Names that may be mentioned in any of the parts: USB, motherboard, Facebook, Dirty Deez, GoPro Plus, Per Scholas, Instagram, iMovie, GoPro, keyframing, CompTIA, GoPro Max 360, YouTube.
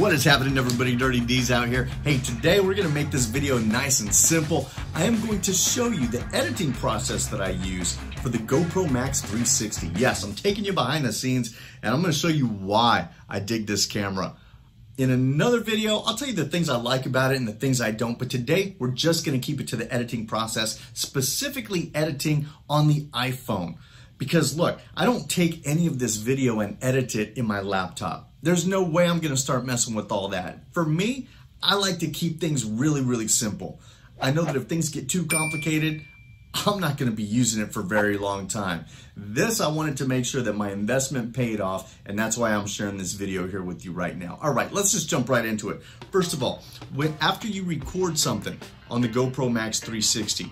What is happening, everybody? Dirty D's out here. Hey, today we're gonna make this video nice and simple. I am going to show you the editing process that I use for the GoPro Max 360. Yes, I'm taking you behind the scenes and I'm gonna show you why I dig this camera. In another video, I'll tell you the things I like about it and the things I don't, but today we're just gonna keep it to the editing process, specifically editing on the iPhone. Because look, I don't take any of this video and edit it in my laptop. There's no way I'm gonna start messing with all that. For me, I like to keep things really, really simple. I know that if things get too complicated, I'm not gonna be using it for a very long time. This, I wanted to make sure that my investment paid off, and that's why I'm sharing this video here with you right now. All right, let's just jump right into it. First of all, after you record something on the GoPro Max 360,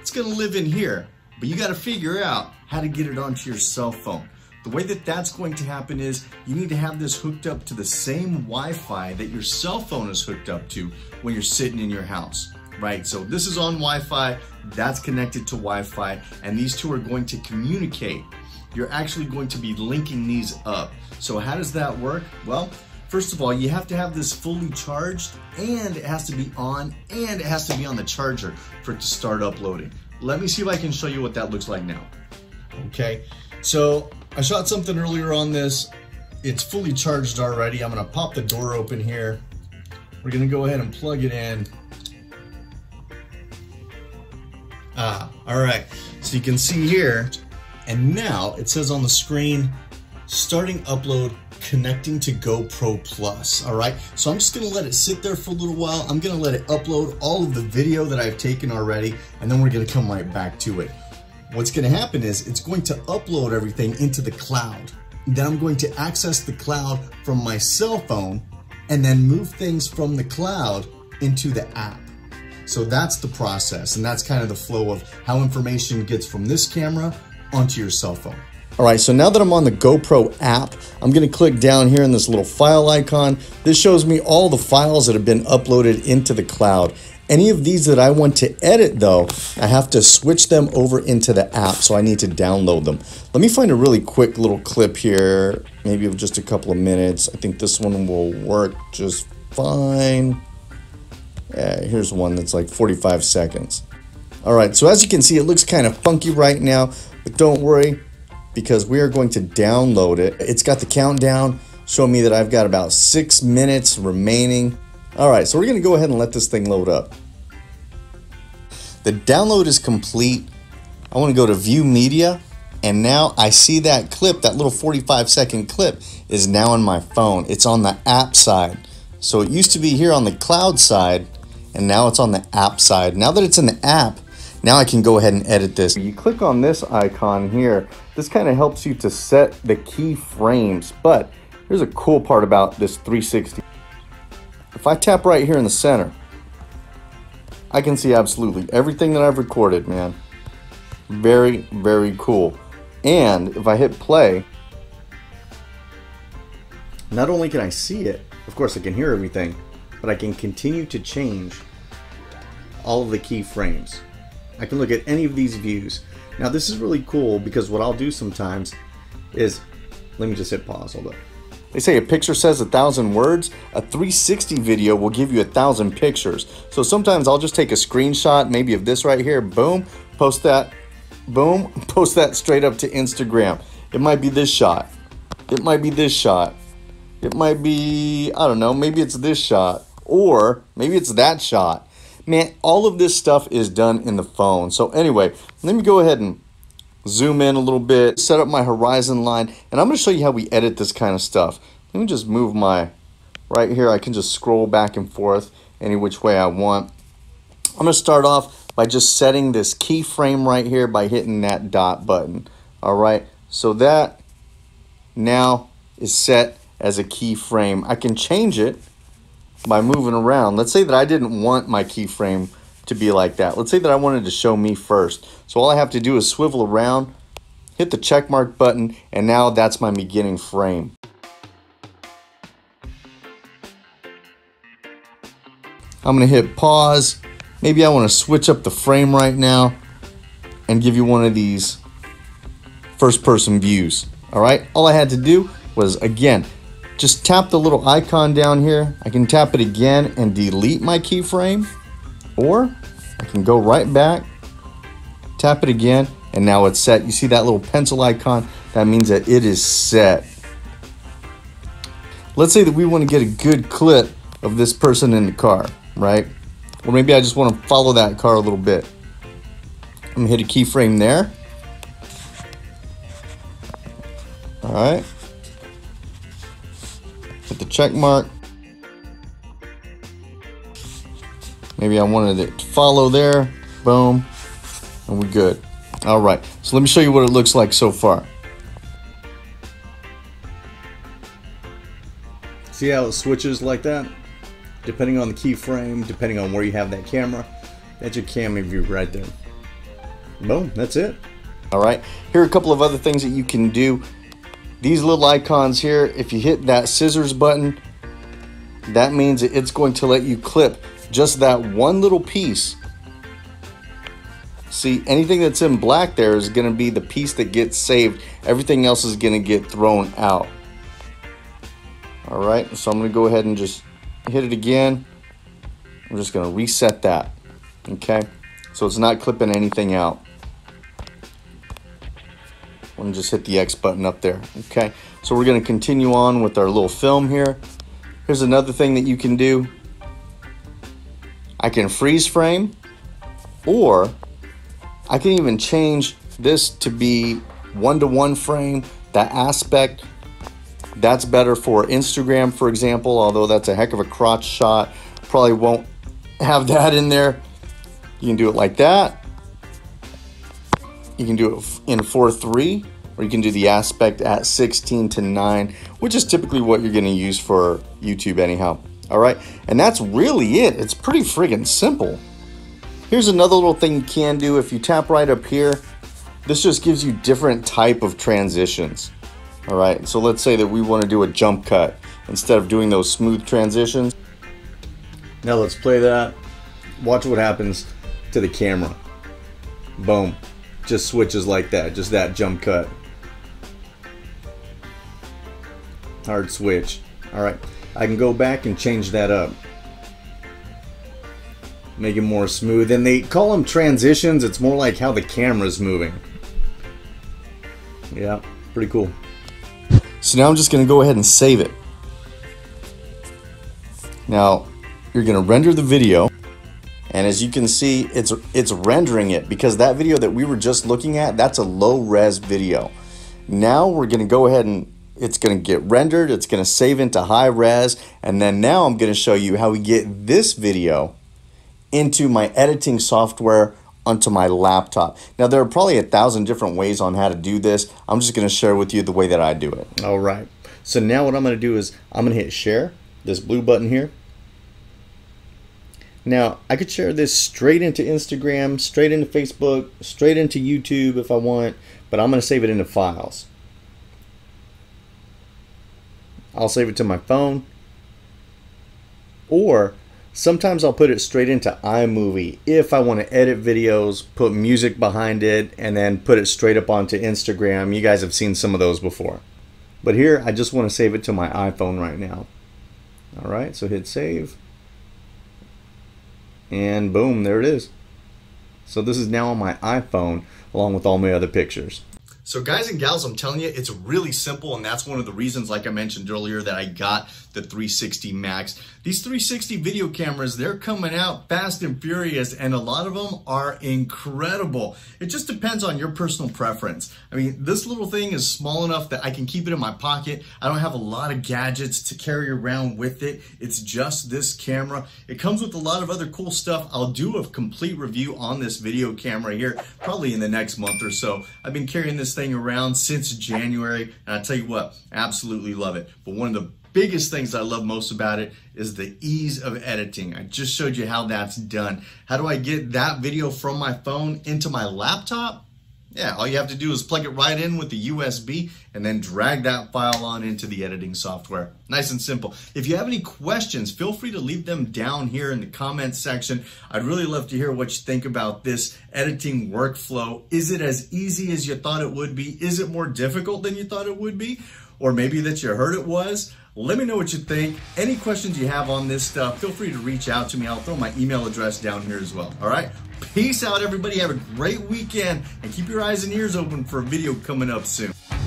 it's gonna live in here, but you gotta figure out how to get it onto your cell phone. The way that that's going to happen is you need to have this hooked up to the same Wi-Fi that your cell phone is hooked up to when you're sitting in your house. Right, so this is on Wi-Fi, that's connected to Wi-Fi, and these two are going to communicate. You're actually going to be linking these up. So how does that work? Well, first of all, you have to have this fully charged, and it has to be on, and it has to be on the charger for it to start uploading. Let me see if I can show you what that looks like now. Okay, so I shot something earlier on this. It's fully charged already. I'm gonna pop the door open here. We're gonna go ahead and plug it in. All right, so you can see here, and now it says on the screen, starting upload, connecting to GoPro Plus, all right? So I'm just gonna let it sit there for a little while. I'm gonna let it upload all of the video that I've taken already, and then we're gonna come right back to it. What's gonna happen is it's going to upload everything into the cloud. Then I'm going to access the cloud from my cell phone, and then move things from the cloud into the app. So that's the process, and that's kind of the flow of how information gets from this camera onto your cell phone. All right, so now that I'm on the GoPro app, I'm gonna click down here in this little file icon. This shows me all the files that have been uploaded into the cloud. Any of these that I want to edit though, I have to switch them over into the app, so I need to download them. Let me find a really quick little clip here, maybe of just a couple of minutes. I think this one will work just fine. Yeah, here's one that's like 45 seconds. All right, so as you can see, it looks kind of funky right now, but don't worry because we are going to download it. It's got the countdown showing me that I've got about 6 minutes remaining. All right, so we're gonna go ahead and let this thing load up. The download is complete. I wanna go to View Media, and now I see that clip, that little 45-second clip is now on my phone. It's on the app side. So it used to be here on the cloud side, and now it's on the app side. Now that it's in the app, now I can go ahead and edit this. You click on this icon here. This kind of helps you to set the keyframes, but here's a cool part about this 360. If I tap right here in the center, I can see absolutely everything that I've recorded, man. Very, very cool. And if I hit play, not only can I see it, of course I can hear everything, but I can continue to change all of the keyframes. I can look at any of these views. Now this is really cool because what I'll do sometimes is, let me just hit pause, hold up. They say a picture says 1,000 words, a 360 video will give you 1,000 pictures. So sometimes I'll just take a screenshot, maybe of this right here, boom, post that straight up to Instagram. It might be this shot, it might be this shot, it might be, I don't know, maybe it's this shot, or maybe it's that shot. Man, all of this stuff is done in the phone. So anyway, let me go ahead and zoom in a little bit, set up my horizon line, and I'm gonna show you how we edit this kind of stuff. Let me just move my, right here, I can just scroll back and forth any which way I want. I'm gonna start off by just setting this keyframe right here by hitting that dot button. All right, so that now is set as a keyframe. I can change it by moving around. Let's say that I didn't want my keyframe to be like that. Let's say that I wanted to show me first. So all I have to do is swivel around, hit the check mark button, and now that's my beginning frame. I'm gonna hit pause. Maybe I wanna switch up the frame right now and give you one of these first person views. All right, all I had to do was, again, just tap the little icon down here. I can tap it again and delete my keyframe, or I can go right back, tap it again, and now it's set. You see that little pencil icon? That means that it is set. Let's say that we want to get a good clip of this person in the car, right? Or maybe I just want to follow that car a little bit. I'm gonna hit a keyframe there. All right, hit the check mark. Maybe I wanted it to follow there, boom, and we're good. All right, so let me show you what it looks like so far. See how it switches like that? Depending on the keyframe, depending on where you have that camera. That's your camera view right there. Boom, that's it. All right, here are a couple of other things that you can do. These little icons here, if you hit that scissors button, that means it's going to let you clip just that one little piece. See, anything that's in black there is going to be the piece that gets saved. Everything else is going to get thrown out. All right, so I'm going to go ahead and just hit it again. I'm just going to reset that, okay? So it's not clipping anything out. Let me just hit the X button up there, okay? So we're gonna continue on with our little film here. Here's another thing that you can do. I can freeze frame, or I can even change this to be one-to-one frame, that aspect. That's better for Instagram, for example, although that's a heck of a crotch shot. Probably won't have that in there. You can do it like that. You can do it in 4:3, or you can do the aspect at 16:9, which is typically what you're gonna use for YouTube anyhow. All right, and that's really it. It's pretty friggin' simple. Here's another little thing you can do. If you tap right up here, this just gives you different type of transitions. All right, so let's say that we wanna do a jump cut instead of doing those smooth transitions. Now let's play that. Watch what happens to the camera. Boom, just switches like that, just that jump cut. Hard switch. All right, I can go back and change that up. Make it more smooth, and they call them transitions. It's more like how the camera's moving. Yeah, pretty cool. So now I'm just gonna go ahead and save it. Now, you're gonna render the video. And as you can see, it's rendering it because that video that we were just looking at, that's a low res video. Now we're gonna go ahead and it's gonna get rendered, it's gonna save into high res, and then now I'm gonna show you how we get this video into my editing software onto my laptop. Now there are probably 1,000 different ways on how to do this. I'm just gonna share with you the way that I do it. All right, so now what I'm gonna do is I'm gonna hit share, this blue button here. Now, I could share this straight into Instagram, straight into Facebook, straight into YouTube if I want, but I'm going to save it into files. I'll save it to my phone, or sometimes I'll put it straight into iMovie if I want to edit videos, put music behind it, and then put it straight up onto Instagram. You guys have seen some of those before. But here, I just want to save it to my iPhone right now. All right, so hit save. And boom, there it is. So this is now on my iPhone along with all my other pictures. So guys and gals, I'm telling you, it's really simple, and that's one of the reasons, like I mentioned earlier, that I got the 360 Max. These 360 video cameras, they're coming out fast and furious, and a lot of them are incredible. It just depends on your personal preference. I mean, this little thing is small enough that I can keep it in my pocket. I don't have a lot of gadgets to carry around with it. It's just this camera. It comes with a lot of other cool stuff. I'll do a complete review on this video camera here, probably in the next month or so. I've been carrying this thing around since January, and I tell you what, absolutely love it. But one of the biggest things I love most about it is the ease of editing. I just showed you how that's done. How do I get that video from my phone into my laptop? Yeah, all you have to do is plug it right in with the USB and then drag that file on into the editing software. Nice and simple. If you have any questions, feel free to leave them down here in the comments section. I'd really love to hear what you think about this editing workflow. Is it as easy as you thought it would be? Is it more difficult than you thought it would be? Or maybe that you heard it was? Let me know what you think. Any questions you have on this stuff, feel free to reach out to me. I'll throw my email address down here as well. All right? Peace out, everybody. Have a great weekend, and keep your eyes and ears open for a video coming up soon.